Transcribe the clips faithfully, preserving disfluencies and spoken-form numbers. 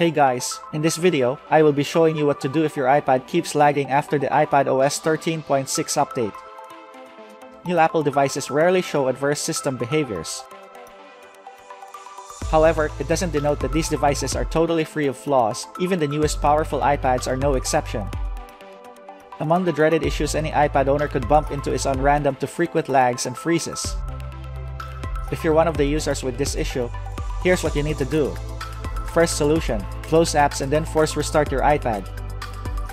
Hey guys, in this video, I will be showing you what to do if your iPad keeps lagging after the iPadOS thirteen point six update. New Apple devices rarely show adverse system behaviors. However, it doesn't denote that these devices are totally free of flaws. Even the newest powerful iPads are no exception. Among the dreaded issues any iPad owner could bump into is on random to frequent lags and freezes. If you're one of the users with this issue, here's what you need to do. First solution, close apps and then force restart your iPad.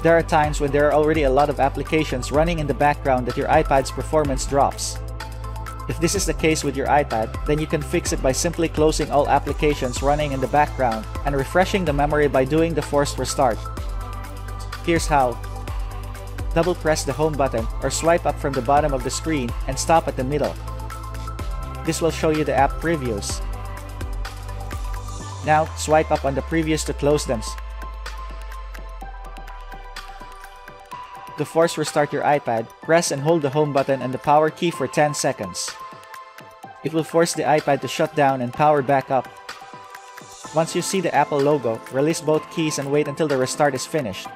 There are times when there are already a lot of applications running in the background that your iPad's performance drops. If this is the case with your iPad, then you can fix it by simply closing all applications running in the background and refreshing the memory by doing the forced restart. Here's how. Double press the home button or swipe up from the bottom of the screen and stop at the middle. This will show you the app previews. Now, swipe up on the previews to close them. To force restart your iPad, press and hold the home button and the power key for ten seconds. It will force the iPad to shut down and power back up. Once you see the Apple logo, release both keys and wait until the restart is finished.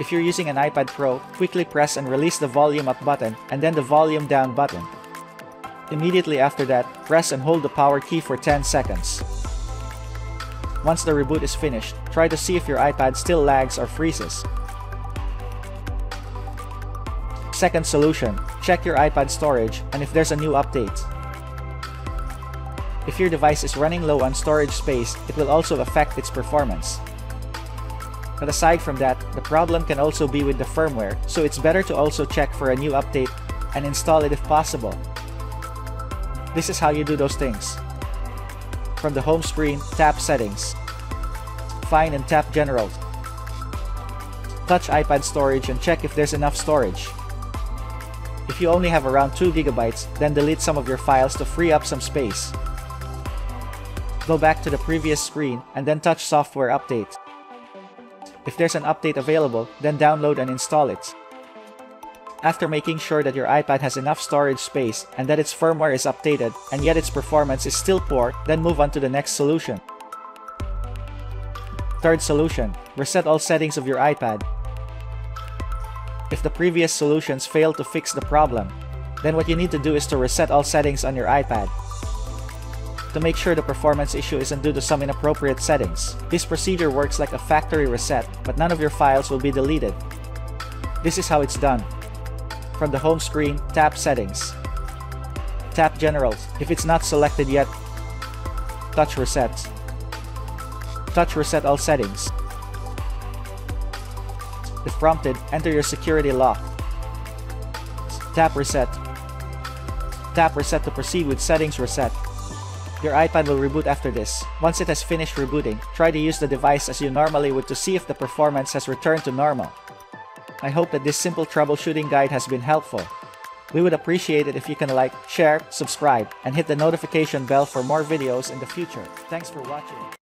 If you're using an iPad Pro, quickly press and release the volume up button and then the volume down button. Immediately after that, press and hold the power key for ten seconds. Once the reboot is finished, try to see if your iPad still lags or freezes. Second solution, check your iPad storage and if there's a new update. If your device is running low on storage space, it will also affect its performance. But aside from that, the problem can also be with the firmware, so it's better to also check for a new update and install it if possible. This is how you do those things. From the home screen, tap Settings. Find and tap General. Touch iPad storage and check if there's enough storage. If you only have around two gigabytes, then delete some of your files to free up some space. Go back to the previous screen and then touch Software Update. If there's an update available, then download and install it. After making sure that your iPad has enough storage space and that its firmware is updated and yet its performance is still poor, then move on to the next solution. Third solution, reset all settings of your iPad. If the previous solutions fail to fix the problem, then what you need to do is to reset all settings on your iPad. To make sure the performance issue isn't due to some inappropriate settings, this procedure works like a factory reset, but none of your files will be deleted. This is how it's done. From the home screen, tap Settings. Tap General, if it's not selected yet. Touch Reset. Touch Reset All Settings. If prompted, enter your security lock. Tap Reset. Tap Reset to proceed with Settings Reset. Your iPad will reboot after this. Once it has finished rebooting, try to use the device as you normally would to see if the performance has returned to normal. I hope that this simple troubleshooting guide has been helpful. We would appreciate it if you can like, share, subscribe, and hit the notification bell for more videos in the future. Thanks for watching.